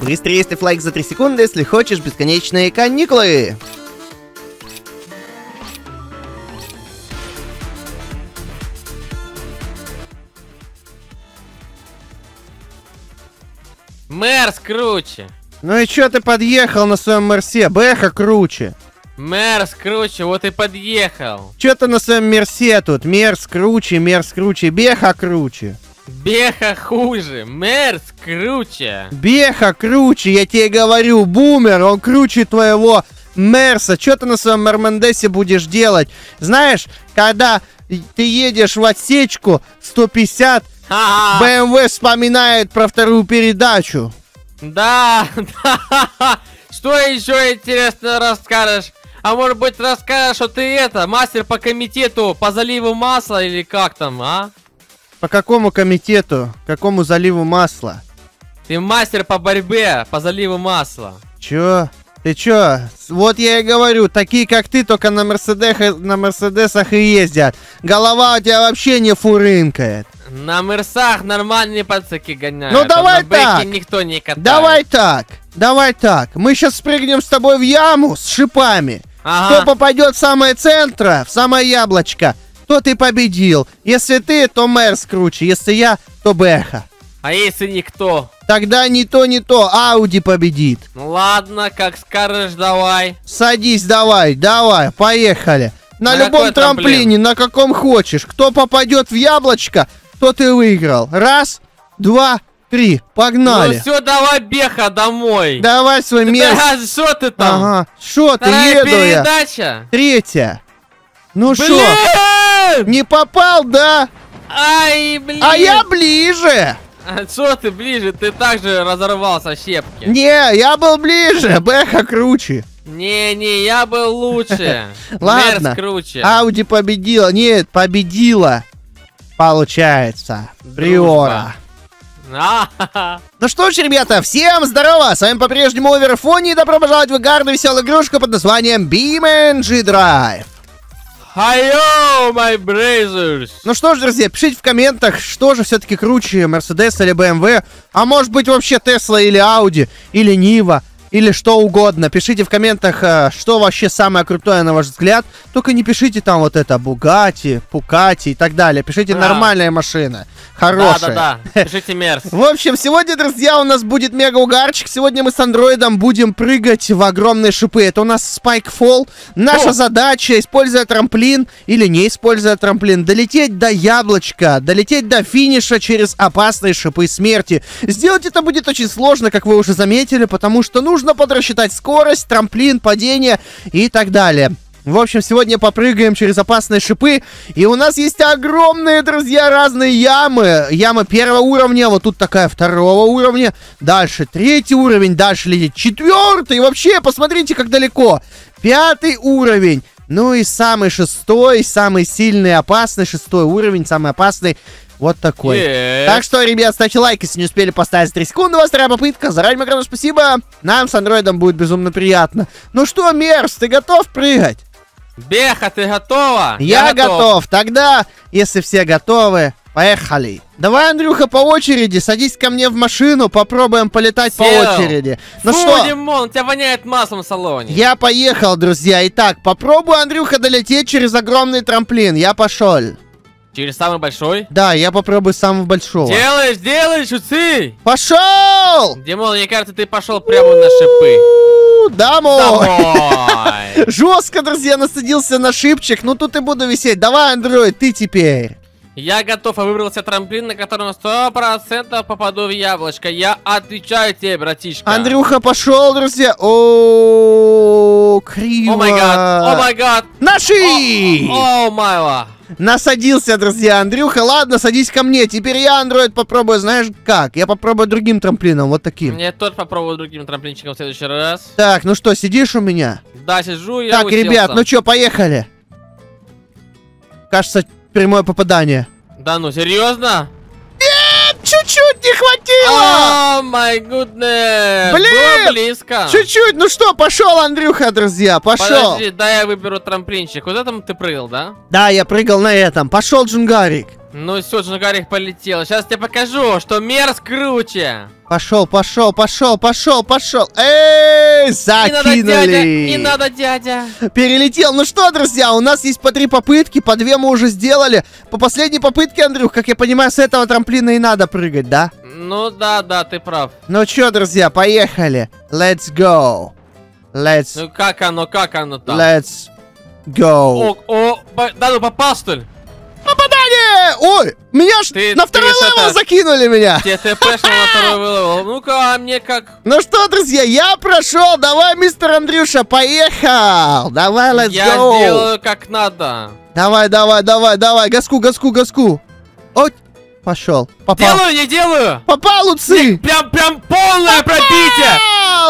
Быстрее ставь лайк за 3 секунды, если хочешь бесконечные каникулы. Мерс круче. Ну и чё ты подъехал на своем мерсе? Бэха круче. Мерс круче, вот и подъехал. Чё ты на своем мерсе тут? Мерс круче, беха круче. Беха хуже, мерс круче. Беха круче, я тебе говорю, бумер, он круче твоего мерса. Чё ты на своем мермендесе будешь делать? Знаешь, когда ты едешь в отсечку 150, BMW вспоминает про вторую передачу. Да, да. Что еще интересно расскажешь? А может быть расскажешь, что ты это, мастер по комитету, по заливу масла или как там, а? По какому комитету? Какому заливу масла? Ты мастер по борьбе, по заливу масла. Чё? Ты чё? Вот я и говорю, такие как ты только на мерседесах и ездят. Голова у тебя вообще не фурынкает. На мерсах нормальные пацаки гоняют. Ну давай так. Никто не катает. Давай так. Давай так. Мы сейчас спрыгнем с тобой в яму с шипами. Ага. Кто попадет в самое центро, в самое яблочко, тот и победил. Если ты, то мерс круче. Если я, то бэха. А если никто? Тогда не то, не то. Ауди победит. Ладно, как скажешь, давай. Садись, давай, давай. Поехали. На любом трамплине, на каком хочешь. Кто попадет в яблочко... ты выиграл. Раз, два, три. Погнали. Ну все, давай, беха, домой. Давай свой мерс. Что ты там? Ага. Что ты, еду передача? Я. Третья. Ну что? Не попал, да? Ай, блин. А я ближе. Что ты ближе? Ты также разорвался щепки. Не, я был ближе. Беха круче. Не, я был лучше. Ладно. Мерс круче. Ауди победила. Нет, победила. Получается, Приора. Ну что ж, ребята, всем здорово! С вами по-прежнему Овер Шоу, и добро пожаловать в угарную веселую игрушку под названием BeamNG Drive. Hi-yo, my brothers! Ну что ж, друзья, пишите в комментах, что же все-таки круче, Mercedes или BMW, а может быть вообще Tesla или Audi, или Нива, или что угодно. Пишите в комментах, что вообще самое крутое, на ваш взгляд. Только не пишите там вот это, Bugatti, Пукати и так далее. Пишите нормальная машина, хорошая. Да. Пишите мерс. В общем, сегодня, друзья, у нас будет мега-угарчик. Сегодня мы с андроидом будем прыгать в огромные шипы. Это у нас спайкфол. Наша задача, используя трамплин или не используя трамплин, долететь до яблочка, долететь до финиша через опасные шипы смерти. Сделать это будет очень сложно, как вы уже заметили, потому что нужно подрасчитать скорость, трамплин, падение и так далее. В общем, сегодня попрыгаем через опасные шипы. И у нас есть огромные, друзья, разные ямы. Яма первого уровня, вот тут такая второго уровня. Дальше третий уровень, дальше летит четвертый. И вообще, посмотрите, как далеко. Пятый уровень. Ну и самый шестой, самый сильный, опасный. Шестой уровень, самый опасный. Вот такой. Так что, ребят, ставьте лайк, если не успели поставить 3 секунды. У вас вторая попытка. Заранее огромное спасибо. Нам с андроидом будет безумно приятно. Ну что, Мерс, ты готов прыгать? Беха, ты готова? Я готов. Тогда, если все готовы, поехали. Давай, Андрюха, по очереди. Садись ко мне в машину, попробуем полетать по очереди. Ну что? Димон, тебя воняет маслом в салоне. Я поехал, друзья. Итак, попробуй, Андрюха, долететь через огромный трамплин. Я пошел. Через самый большой? Да, я попробую самого большого. Делаешь, делаешь, усы! Пошел! Димон, мне кажется, ты пошел прямо на шипы. Домой! Жестко, друзья, насадился на шипчик. Ну тут и буду висеть. Давай, Андроид, ты теперь. Я готов, а выбрался трамплин, на котором 100% попаду в яблочко. Я отвечаю тебе, братишка. Андрюха, пошел, друзья. О, криво. О май гад, о май гад. Наши! О май. Насадился, друзья, Андрюха. Ладно, садись ко мне. Теперь я, Андроид, попробую, знаешь как? Я попробую другим трамплином, вот таким. Мне тот попробую другим трамплинчиком в следующий раз. Так, ну что, сидишь у меня? Да, сижу, я так, уселся. Ребят, ну что, поехали. Кажется, прямое попадание. Да ну, серьезно? Нет, чуть-чуть не хватило. О, май гуднес. Было близко. Чуть-чуть, ну что, пошел, Андрюха, друзья, пошел. Подожди, да, я выберу трамплинчик. Вот этом ты прыгал, да? Да, я прыгал на этом. Пошел, Джунгарик. Ну все, Джунгарик полетел. Сейчас тебе покажу, что Мерс круче. Пошел, пошел, пошел, пошел, пошел. Эй, закинули. Не надо, дядя. Перелетел. Ну что, друзья, у нас есть по 3 попытки, по 2 мы уже сделали. По последней попытке, Андрюх, как я понимаю, с этого трамплина и надо прыгать, да? Ну да, да, ты прав. Ну что, друзья, поехали. Let's go. Let's. Ну как оно там? Let's go. О, да, ну попал, что ли? Попадание! Ой, меня ж на второй левел закинули меня. Ну-ка, мне как... Ну что, друзья, я прошел. Давай, мистер Андрюша, поехал. Давай, let's go. Я сделаю как надо. Давай, давай, давай, давай. Газку, газку, газку. Ой, пошел. Попал. Делаю, не делаю. Попал, Луци. Прям полное пробитие.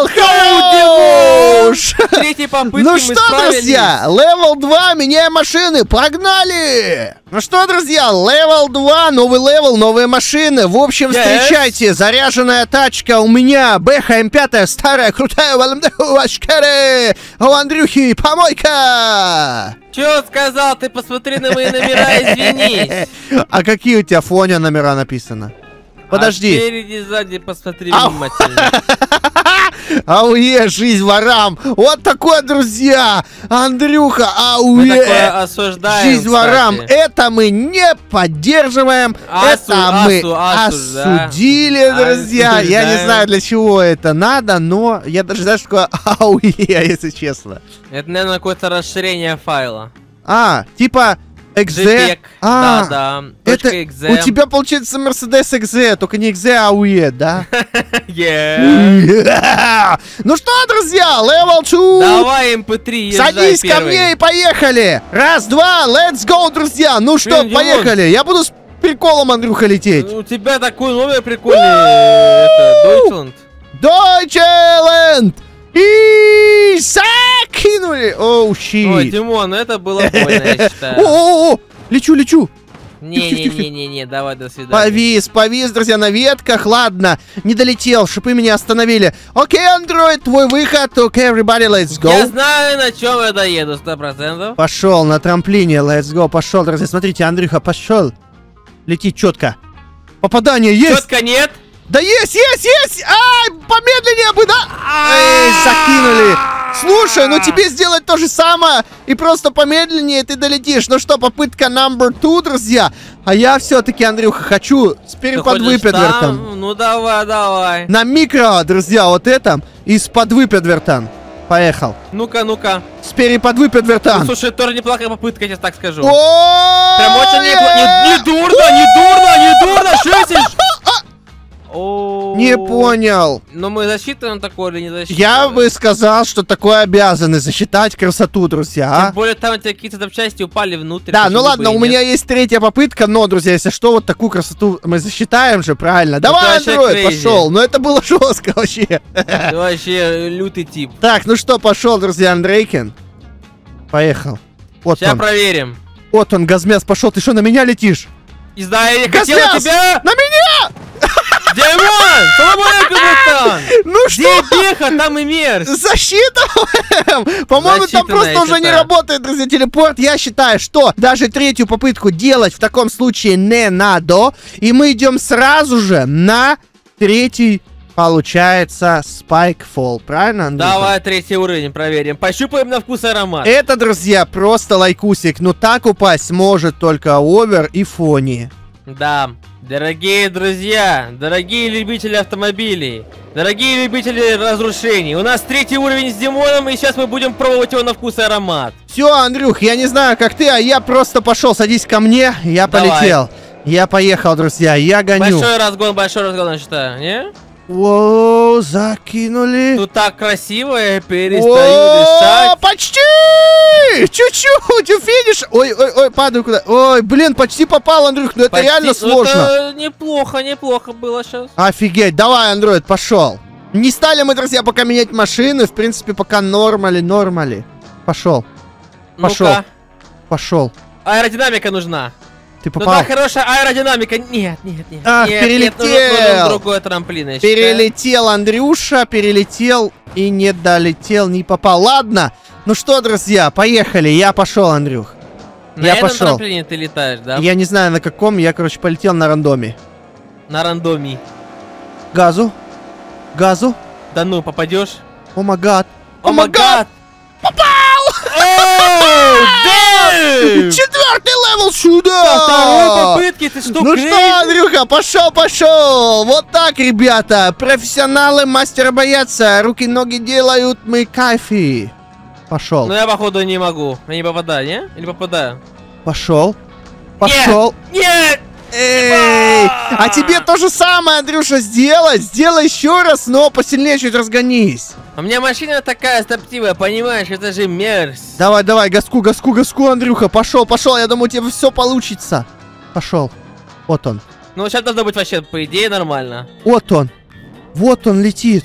Хорош! Третьей попытки. Ну что, друзья, левел 2, меняем машины, погнали! Ну что, друзья, левел 2, новый левел, новые машины. В общем, встречайте, заряженная тачка у меня, Бэха М5, старая, крутая, у Андрюхи помойка! Чё сказал, ты посмотри на мои номера, извинись. А какие у тебя в фоне номера написано? Подожди. А спереди, сзади посмотри внимательно. Ауе, жизнь ворам. Вот такое, друзья. Андрюха, ауе, жизнь ворам. Это мы не поддерживаем. Это мы осудили, друзья. Я не знаю, для чего это надо, но я даже знаю, что такое ауе, если честно. Это, наверное, какое-то расширение файла. А, типа... Экзе? А, да, да. Это экзе. У тебя получается Mercedes экзе, только не экзе, а ауе, да? Ну что, друзья, левел 2. Давай, МП3, садись ко мне и поехали. Раз, два, let's go, друзья. Ну что, поехали. Я буду с приколом, Андрюха, лететь. У тебя такой номер прикольный. Это Deutschland. И закинули! Оу, щит! Ой, Димон, это было больно, я считаю. О-о-о! Лечу, лечу! Не-не-не-не, давай, до свидания. Повис, повис, друзья, на ветках. Ладно, не долетел, шипы меня остановили. Окей, Android, твой выход. Окей, everybody, let's go. Я знаю, на чем я доеду, 100%. Пошел на трамплине, let's go, пошел, друзья. Смотрите, Андрюха, пошел. Летит четко. Попадание есть? Четко нет? Да есть, есть, есть! Ай, помедленнее бы, да? Эй, закинули! Слушай, ну тебе сделать то же самое, и просто помедленнее ты долетишь. Ну что, попытка number 2, друзья. А я все-таки, Андрюха, хочу спереди под выпедвертом. Ну давай, давай. На микро, друзья, вот это, из-под выпедвертом. Поехал. Ну-ка, ну-ка. Спереди под выпедвертом. Ну, слушай, тоже неплохая попытка, я тебе так скажу. Прям очень неплохо. Не дурно, не дурно, не дурно, шутишь? Не понял. Но мы засчитываем такое или не засчитываем? Я бы сказал, что такое обязаны засчитать красоту, друзья. Тем более там у тебя какие-то запчасти упали внутрь. Да, ну ладно, у меня есть третья попытка, но, друзья, если что, вот такую красоту мы засчитаем же, правильно? Давай, Андрей, пошел. Но это было жестко вообще. Ты вообще лютый тип. Так, ну что, пошел, друзья, Андрейкин. Поехал. Вот сейчас он. Сейчас проверим. Вот он, Газмяс, пошел. Ты что, на меня летишь? Не знаю, я хотел тебя. На меня! Димон, сломай капитан! Ну что? Беха, там и Мерс. Засчитываем! По-моему, там просто уже не работает, друзья, телепорт. Я считаю, что даже третью попытку делать в таком случае не надо. И мы идем сразу же на третий, получается, спайкфол. Правильно, Андрей? Давай третий уровень проверим. Пощупаем на вкус аромат. Это, друзья, просто лайкусик. Но так упасть может только овер и фони. Да. Дорогие друзья, дорогие любители автомобилей, дорогие любители разрушений, у нас третий уровень с Димоном, и сейчас мы будем пробовать его на вкус и аромат. Все, Андрюх, я не знаю, как ты, а я просто пошел, садись ко мне, я полетел. Я поехал, друзья, я гоню. Большой разгон, я считаю, не? Воу, закинули. Тут так красиво, я перестаю дышать. Почти! Чуть-чуть, финиш. Ой-ой-ой, падаю куда. Ой, блин, почти попал, Андрюх, но это реально сложно. Это неплохо, неплохо было сейчас. Офигеть, давай, Андроид, пошел. Не стали мы, друзья, пока менять машины. В принципе, пока нормали. Пошел. Пошел. Ну-ка. Пошел. Аэродинамика нужна. Ты попал. Ну да, хорошая аэродинамика. Нет, нет, нет. Ах, нет, перелетел. Нет, другой трамплин, я перелетел, Андрюша, перелетел и не долетел, не попал. Ладно, ну что, друзья, поехали. Я пошел, Андрюх. Я пошел. На этом направлении ты летаешь, да? Я не знаю на каком, я, короче, полетел на рандоме. На рандоме. Газу. Газу. Да ну, попадешь. О май гад. О май гад. Попал! Эй, 4-й левел сюда! Второй попытки, ты что, ну крейзи? Что, Андрюха, пошел! Вот так, ребята, профессионалы мастера боятся, руки-ноги делают, мы кайфи. Пошел. Ну я, походу, не могу, я не попадаю, не? Или попадаю? Пошел. Пошел. Нет! Эй! А тебе то же самое, Андрюша, сделай! Сделай еще раз, но посильнее чуть разгонись. У меня машина такая строптивая, понимаешь, это же мерз. Давай, давай, газку, газку, газку, Андрюха, пошел, пошел, я думаю, у тебя все получится. Пошел. Вот он. Ну, сейчас должно быть вообще, по идее, нормально. Вот он летит.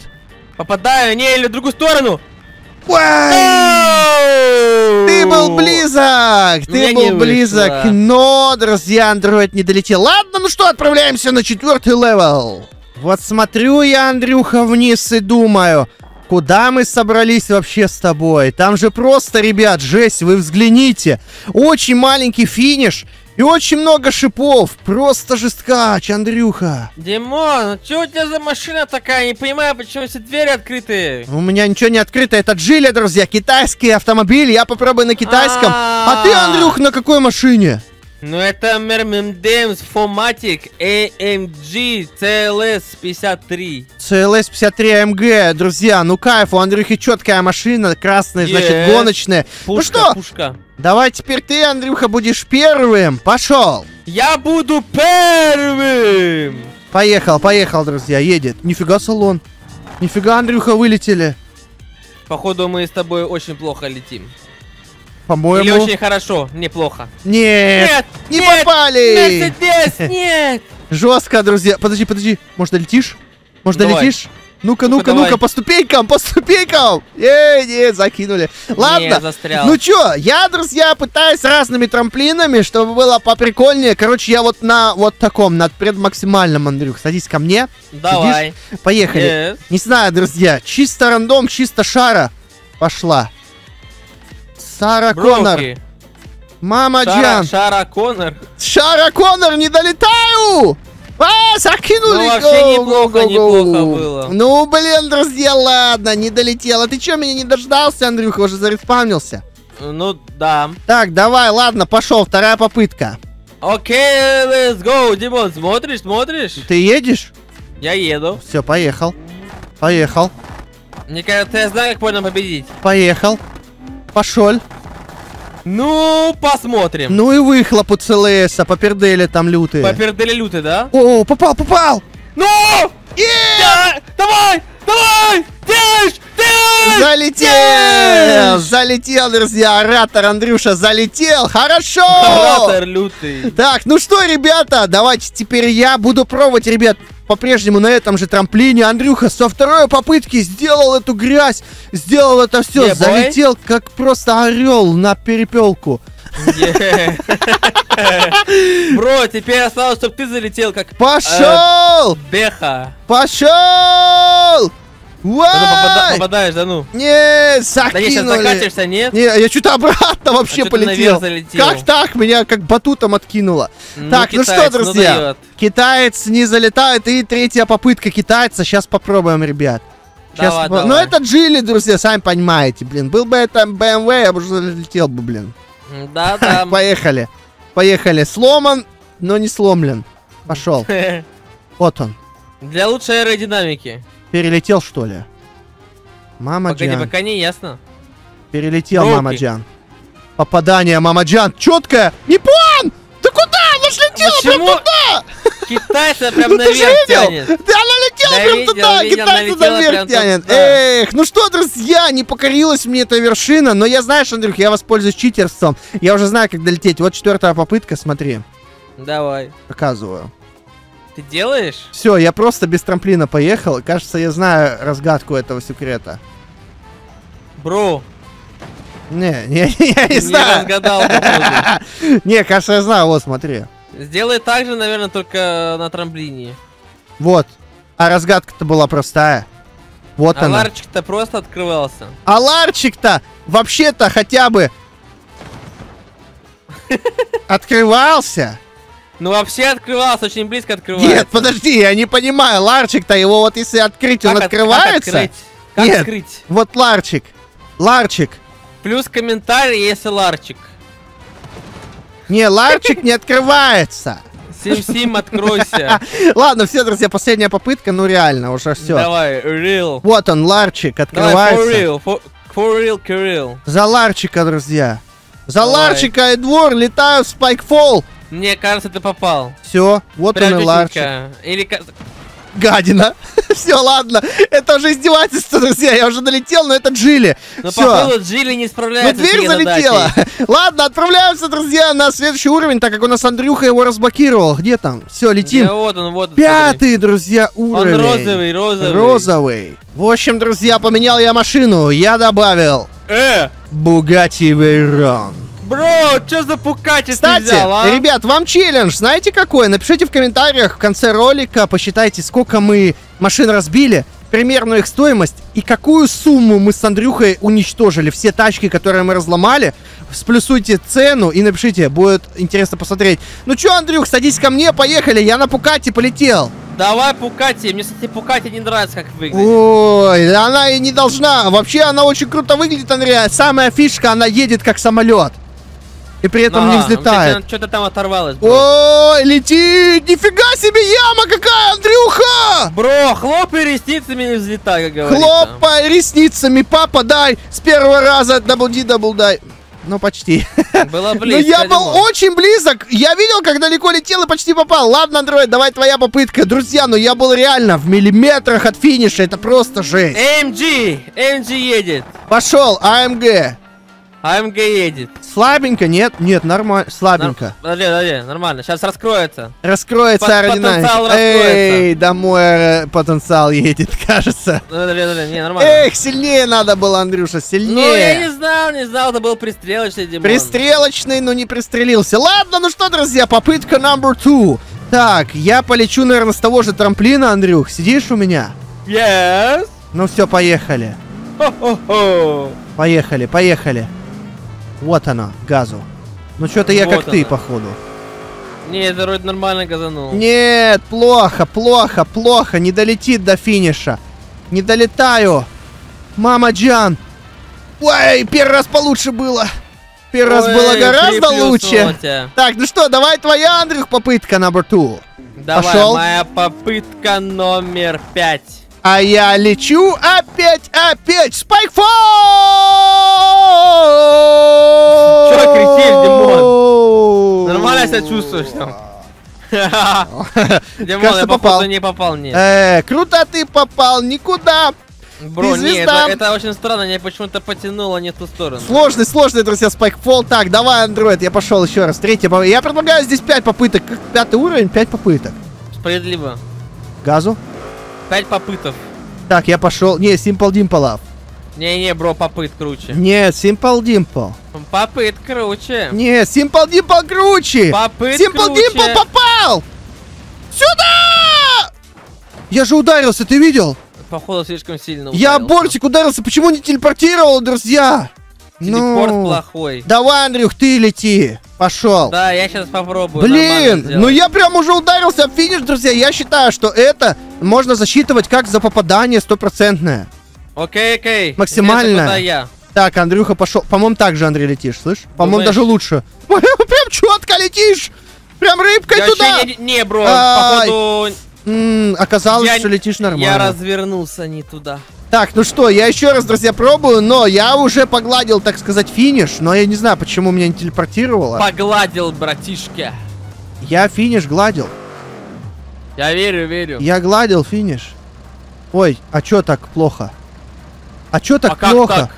Попадаю, не, или в другую сторону. Ты был близок, ты был близок, но, друзья, Android не долетел. Ладно, ну что, отправляемся на 4-й левел. Вот смотрю я, Андрюха, вниз и думаю, куда мы собрались вообще с тобой? Там же просто, ребят, жесть, вы взгляните. Очень маленький финиш и очень много шипов. Просто жесткач, Андрюха. Димон, ну что у тебя за машина такая? Не понимаю, почему все двери открытые. У меня ничего не открыто. Это Джили, друзья. Китайский автомобиль. Я попробую на китайском. А ты, Андрюх, на какой машине? Ну это Mercedes 4Matic AMG CLS 53. CLS 53 AMG, друзья, ну кайф, у Андрюхи четкая машина, красная, значит гоночная. Пушка, ну что, пушка. Давай теперь ты, Андрюха, будешь первым, пошел. Я буду первым. Поехал, поехал, друзья, едет. Нифига салон, нифига, Андрюха, вылетели. Походу мы с тобой очень плохо летим. По-моему... Или очень хорошо, неплохо. Нет! Нет! Не нет, попали! Мерседес, нет! Жестко, друзья. Подожди, подожди. Может, долетишь? Может, долетишь? Ну-ка, ну-ка, ну-ка, по ступенькам, по ступенькам! Ей, не, закинули. Ладно, застрял. Ну чё, я, друзья, пытаюсь разными трамплинами, чтобы было поприкольнее. Короче, я вот на вот таком, на предмаксимальном, Андрюх, садись ко мне. Давай. Сидишь? Поехали. Yes. Не знаю, друзья, чисто рандом, чисто шара. Пошла. Сара Коннор. Мама Джан. Сара Коннор. Сара Коннор, не долетаю! А, закинули! Ну, вообще неплохо, неплохо было. Ну, блин, друзья, ладно, не долетела. Ты чё, меня не дождался, Андрюха, уже зареспавнился? Ну, да. Так, давай, ладно, пошел, вторая попытка. Окей, let's go, Димон, смотришь, смотришь? Ты едешь? Я еду. Все, поехал. Поехал. Мне кажется, я знаю, как можно победить. Поехал. Пошел. Ну, посмотрим. Ну и выхлоп у ЦЛСа, попердели там лютые. Попердели лютые, да? О, попал, попал! Ну! Yeah! Давай! Давай! Тиш! Тиш! Залетел! Тиш! Залетел, друзья, оратор Андрюша залетел! Хорошо! Оратор лютый. Так, ну что, ребята, давайте теперь я буду пробовать, ребят, по-прежнему на этом же трамплине. Андрюха со второй попытки сделал эту грязь, сделал это все, yeah, залетел как просто орел на перепелку. Yeah. Бро, теперь осталось, чтобы ты залетел как... Пошел! Беха. Пошел! Да ну, попадаешь, да ну. Не, закинули. Да не, сейчас закатишься, нет? Не, я что-то обратно вообще полетел. Как так? Меня как батутом откинуло. Ну, так, китаец, ну что, друзья, ну, китаец не залетает. И третья попытка китайца. Сейчас попробуем, ребят. Сейчас давай, давай. Но это Джили, друзья, сами понимаете, блин. Был бы это BMW, я бы уже залетел бы, блин. Да, да. Поехали. Поехали. Сломан, но не сломлен. Пошел. Вот он. Для лучшей аэродинамики. Перелетел, что ли? Мама Джан. Пока не ясно. Перелетел, Мама Джан. Попадание, Мама Джан. Четкое. Япон! Ты куда? Она же летела прям туда! Китайца прям наверх тянет. Да, она летела прям туда. Китайца наверх тянет. Эх, ну что, друзья, не покорилась мне эта вершина. Но я, знаешь, Андрюх, я воспользуюсь читерством. Я уже знаю, как долететь. Вот 4-я попытка, смотри. Давай. Показываю. Ты делаешь? Все, я просто без трамплина поехал. Кажется, я знаю разгадку этого секрета. Бро. Не, я не знаю. Не разгадал. Не, кажется, я знаю. Вот, смотри. Сделай так же, наверное, только на трамплине. Вот. А разгадка-то была простая. Вот она. А ларчик-то просто открывался. А ларчик-то вообще-то хотя бы... Открывался? Ну вообще открывался, очень близко открывается. Нет, подожди, я не понимаю, ларчик-то его вот если открыть, как он открывается? Как открыть? Как Нет, открыть? Вот ларчик, ларчик. Плюс комментарий, если ларчик. Не, ларчик не открывается. Сим-сим, откройся. Ладно, все, друзья, последняя попытка, ну реально, уже все. Давай, real. Вот он, ларчик, открывается. Давай, for real. За ларчика, друзья. За ларчика и двор, летаю в спайкфол. Мне кажется, ты попал. Все, вот прям он и ларчик. Или... гадина. Все, ладно. Это уже издевательство, друзья. Я уже долетел, но это Джили. Но походу Джили не справляется. Но дверь залетела. Ладно, отправляемся, друзья, на следующий уровень, так как у нас Андрюха его разблокировал. Где там? Все, летим. Да, вот он, вот. Пятый, друзья, уровень. Он розовый, розовый. Розовый. В общем, друзья, поменял я машину. Я добавил Bugatti Veyron. Бро, что за пукатец ты взял, а? Ребят, вам челлендж, знаете какой? Напишите в комментариях в конце ролика, посчитайте, сколько мы машин разбили, примерную их стоимость, и какую сумму мы с Андрюхой уничтожили, все тачки, которые мы разломали, сплюсуйте цену и напишите, будет интересно посмотреть. Ну что, Андрюх, садись ко мне, поехали, я на Пукате полетел. Давай Пукати, мне, кстати, Пукати не нравится, как выглядит. Ой, она и не должна, вообще она очень круто выглядит, Андрей, самая фишка, она едет как самолет. И при этом не взлетает. Что-то там оторвалось. Ой, летит! Нифига себе яма какая, Андрюха! Бро, хлопай ресницами и взлетай, как говорится. Хлопай ресницами, папа, дай! С первого раза дабл дай. Ну, почти. Было близко. Но я был очень близок. Я видел, как далеко летел и почти попал. Ладно, Андроид, давай твоя попытка. Друзья, но я был реально в миллиметрах от финиша. Это просто жесть. AMG едет. Пошел, AMG. АМГ едет. Слабенько, нет? Нет, нормально. Слабенько. Подожди, нормально. Сейчас раскроется. Раскроется аэродинамика. Эй, домой потенциал едет, кажется. Подожди, не, нормально. Эх, сильнее надо было, Андрюша, сильнее. Ну, я не знал, это был пристрелочный, Димон. Пристрелочный, но не пристрелился. Ладно, ну что, друзья, попытка number two. Так, я полечу, наверное, с того же трамплина, Андрюх. Сидишь у меня? Yes. Ну все, поехали. Хо-хо-хо. Поехали, поехали. Вот она, газу. Ну что-то я вот как она. Ты, походу. Нет, это вроде нормально газанул. Нет, плохо. Не долетит до финиша. Не долетаю. Мама Джан. Ой, первый раз получше было. Первый раз было гораздо лучше. Так, ну что, давай твоя, Андрюх, попытка на борту. Давай, пошел. Моя попытка номер 5. А я лечу опять. Спайкфол! Че кричишь, Димон? Нормально себя чувствуешь там? Димон, я походу не попал, нет. Круто ты попал, никуда. Бро, нет, это очень странно, меня почему-то потянуло не в ту сторону. Сложный, друзья, спайкфол. Так, давай, Андроид, я пошел еще раз. Третья попытка. Я предлагаю здесь 5 попыток. Пятый уровень, 5 попыток. Справедливо. Газу. 5 попыток. Так, я пошел. Не, Simple Dimple. Не, бро, попыт круче. Не, Simple Dimple. Попыт круче. Не, Simple Dimple круче. Попыт Simple Dimple попал! Сюда! Я же ударился, ты видел? Походу, слишком сильно ударился. Я о бортик ударился, почему не телепортировал, друзья? Телепорт плохой. Давай, Андрюх, ты лети. Пошел. Да, я сейчас попробую. Блин, ну я прям уже ударился в финиш, друзья. Я считаю, что это можно засчитывать как за попадание стопроцентное. Окей. Максимально. Так, Андрюха пошел. По-моему, так же, Андрей, летишь, слышь? По-моему, даже лучше. Прям четко летишь. Прям рыбкой туда. Не, бро, походу... оказалось, что летишь нормально. Я развернулся не туда. Так, ну что, я еще раз, друзья, пробую, но я уже погладил, так сказать, финиш, но я не знаю, почему меня не телепортировало. Погладил, братишки. Я финиш гладил. Я верю. Я гладил финиш. Ой, а чё так плохо? Ой, плохо.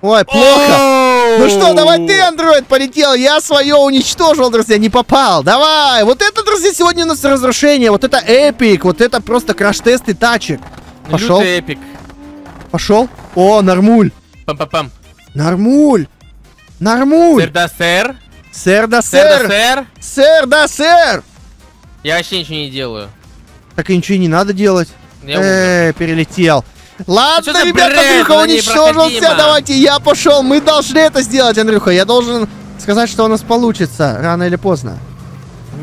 Ну что, давай ты, Андроид, полетел. Я свое уничтожил, друзья, не попал. Давай. Вот это, друзья, сегодня у нас разрушение. Вот это эпик. Вот это просто краш-тесты тачек. Пошел. Эпик. Пошел. О, нормуль. Пам-пам-пам. Нормуль. Сэр да сэр. Я вообще ничего не делаю. Так и ничего не надо делать. Перелетел. Ладно, ребята, Андрюха уничтожился. Давайте я пошел. Мы должны это сделать, Андрюха. Я должен сказать, что у нас получится рано или поздно.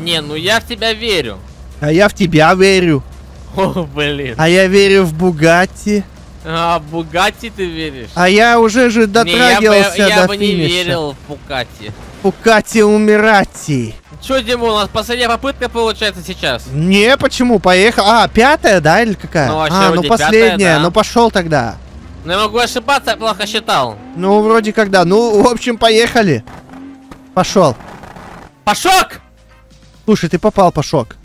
Не, ну я в тебя верю. А я в тебя верю. О, блин. А я верю в Бугатти. А, в Бугатти ты веришь? А я уже же дотрагивался до финиша. Я бы не верил в Бугатти. Бугатти умирати. Че, Дима, у нас последняя попытка получается сейчас? Не, почему? Поехал. А, пятая, да, или какая? Ну, а, ну последняя, пятая, да. Ну пошел тогда. Ну я могу ошибаться, я плохо считал. Ну, вроде как да. Ну, в общем, поехали. Пошел. Пашок! Слушай, ты попал, Пашок.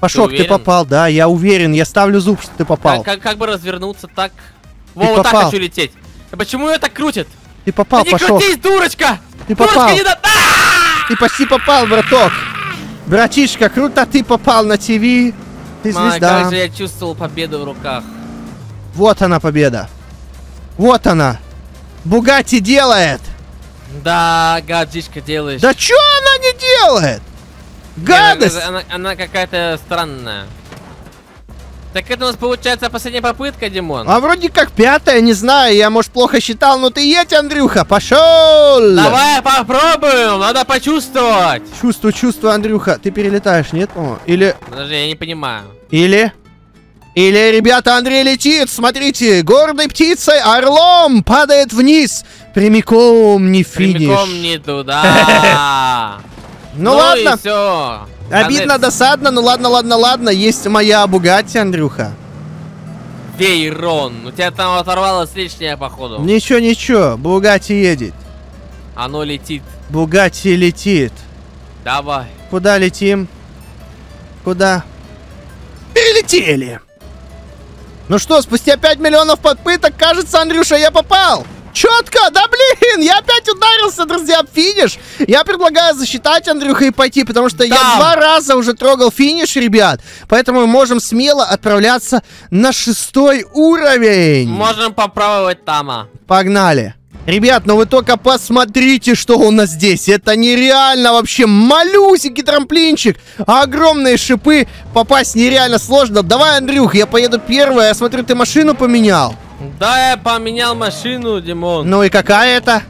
Пашок, ты попал, да, я уверен, я ставлю зуб, что ты попал. Как бы развернуться так? Во, вот так хочу лететь. А почему ее так крутит? Ты попал, Пашок. Да не крутись, дурочка! Ты попал. Ты почти попал, браток. Братишка, круто ты попал на ТВ. Ты звезда. Как же я чувствовал победу в руках. Вот она победа. Вот она. Бугатти делает. Да, гадишка делаешь. Да чё она не делает? Гадость! Она какая-то странная. Так это у нас получается последняя попытка, Димон. А вроде как пятая, не знаю, я, может, плохо считал, но ты едь, Андрюха, пошел! Давай попробуем, надо почувствовать. Чувствую, чувствую, Андрюха, ты перелетаешь, нет? О, или... Подожди, я не понимаю. Или... Или, ребята, Андрей летит, смотрите, гордой птицей, орлом, падает вниз, прямиком не финиш. Прямиком не туда. Ну ладно, обидно, досадно, ну ладно, ладно, ладно, есть моя Бугатти, Андрюха. Вейрон, у тебя там оторвалось лишнее, походу. Ничего, ничего, Бугатти едет. Оно летит. Бугатти летит. Давай. Куда летим? Куда? Перелетели. Ну что, спустя 5 миллионов попыток, кажется, Андрюша, я попал. Четко, да блин, я опять ударился, друзья, в финиш. Я предлагаю засчитать, Андрюха, и пойти, потому что я 2 раза уже трогал финиш, ребят. Поэтому мы можем смело отправляться на 6-й уровень. Можем попробовать там, а. Погнали. Ребят, ну вы только посмотрите, что у нас здесь. Это нереально вообще. Малюсенький трамплинчик. Огромные шипы. Попасть нереально сложно. Давай, Андрюх, я поеду первый. Я смотрю, ты машину поменял. Да, я поменял машину, Димон. Ну и какая это?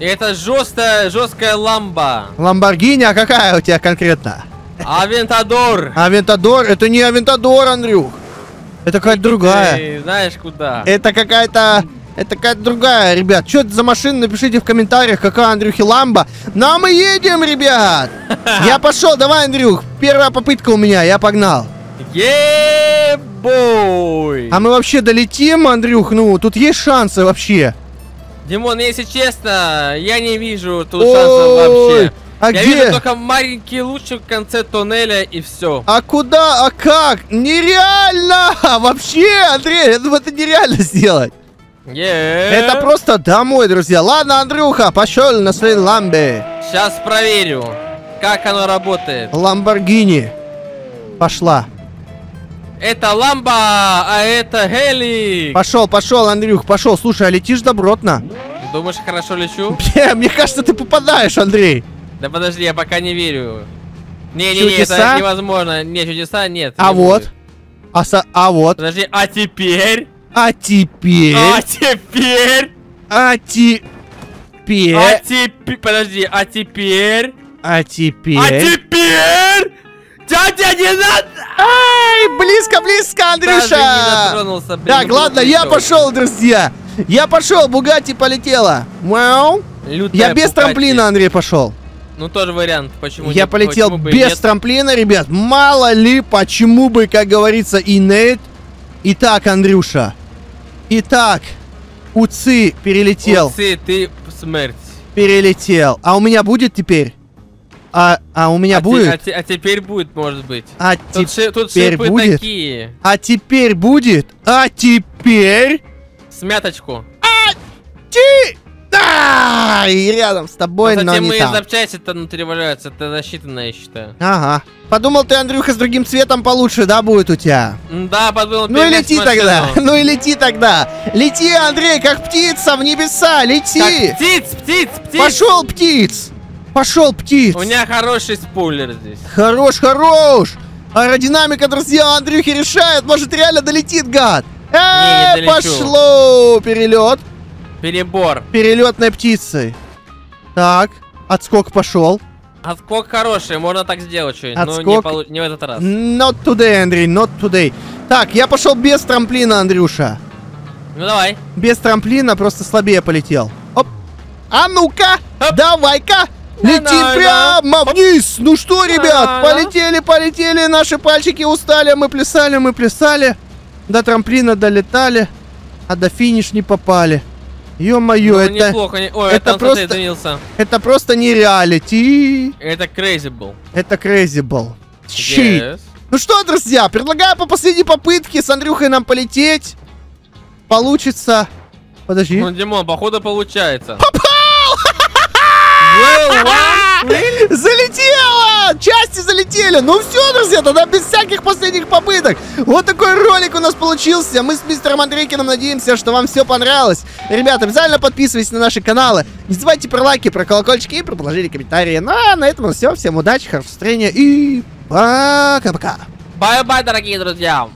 Это жесткая ламба. Ламборгини, а какая у тебя конкретно? Авентадор. Авентадор? Это не Авентадор, Андрюх. Это какая-то другая. Ты знаешь куда? Это какая-то... Это какая-то другая, ребят. Что это за машина? Напишите в комментариях, какая Андрюхи ламба. Но мы едем, ребят. Я пошел, давай, Андрюх. Первая попытка у меня, я погнал. Е-бой. А мы вообще долетим, Андрюх? Ну, тут есть шансы вообще. Димон, если честно, я не вижу тут шансов вообще. А я вижу только маленький лучик в конце туннеля и все. А куда? А как? Нереально! Вообще, Андрей, я думаю, это нереально сделать. Yeah. Это просто домой, друзья. Ладно, Андрюха, пошел на своей ламбе. Сейчас проверю, как оно работает. Ламборгини. Пошла. Это ламба, а это Гелик. Пошел, пошел, Андрюх, пошел. Слушай, а летишь добротно? Думаешь, хорошо лечу? Мне кажется, ты попадаешь, Андрей. Да подожди, я пока не верю. Не-не-не, это невозможно. Не, чудеса нет. А вот. А вот. Подожди, а теперь... А теперь... А теперь... А теперь... А теперь... Подожди, а теперь... А теперь... А теперь... Дядя, не надо... Ай, близко, близко, Андрюша! Так, ладно, я пошел, друзья. Я пошел, Бугатти полетела. Мяу. Я без трамплина, Андрей, пошел. Ну, тоже вариант, почему я полетел без трамплина, ребят. Мало ли, почему бы, как говорится, и нет. Итак, Андрюша. Итак, Уцы перелетел. Уцы, ты смерть. Перелетел. А у меня будет теперь? А у меня будет? А теперь будет, может быть. А тут шипы такие. А теперь будет? А теперь? Смяточку. А ти... Да! И рядом с тобой, но не там. Запчасти-то внутри валяются, это засчитанное, я считаю. Ага. Подумал ты, Андрюха, с другим цветом получше, да, будет у тебя? Да, подумал. Ну и лети тогда, ну и лети тогда. Лети, Андрей, как птица в небеса, лети. Как птиц, птиц, птиц. Пошел, птиц. Пошел, птиц. У меня хороший спойлер здесь. Хорош, хорош. Аэродинамика, друзья, Андрюхи решает, может реально долетит, гад. Не пошло перелет. Перебор. Перелетной птицей. Так. Отскок пошел. Отскок хороший, можно так сделать что-нибудь. Отскок... Но не в этот раз. Not today, Андрей, not today. Так, я пошел без трамплина, Андрюша. Ну давай. Без трамплина, просто слабее полетел. Оп. А ну-ка, давай-ка. Лети прямо вниз. Ну что, ребят, полетели, полетели. Наши пальчики устали, мы плясали, мы плясали. До трамплина долетали, а до финиш не попали. Ё-моё, ну, это... Неплохо, не... Ой, это просто... Это просто не реалити. Это crazy был. Это crazy был. Yes. Ну что, друзья, предлагаю по последней попытке с Андрюхой нам полететь. Получится... Подожди. Ну, Димон, походу получается. Залетело! Части залетели! Ну все, друзья, тогда без всяких последних попыток. Вот такой ролик у нас получился. Мы с мистером Андрейкиным надеемся, что вам все понравилось. Ребята, обязательно подписывайтесь на наши каналы. Не забывайте про лайки, про колокольчики и про положение комментарии. Ну а на этом все. Всем удачи, хорошего настроения и пока-пока. Бай-бай, дорогие друзья!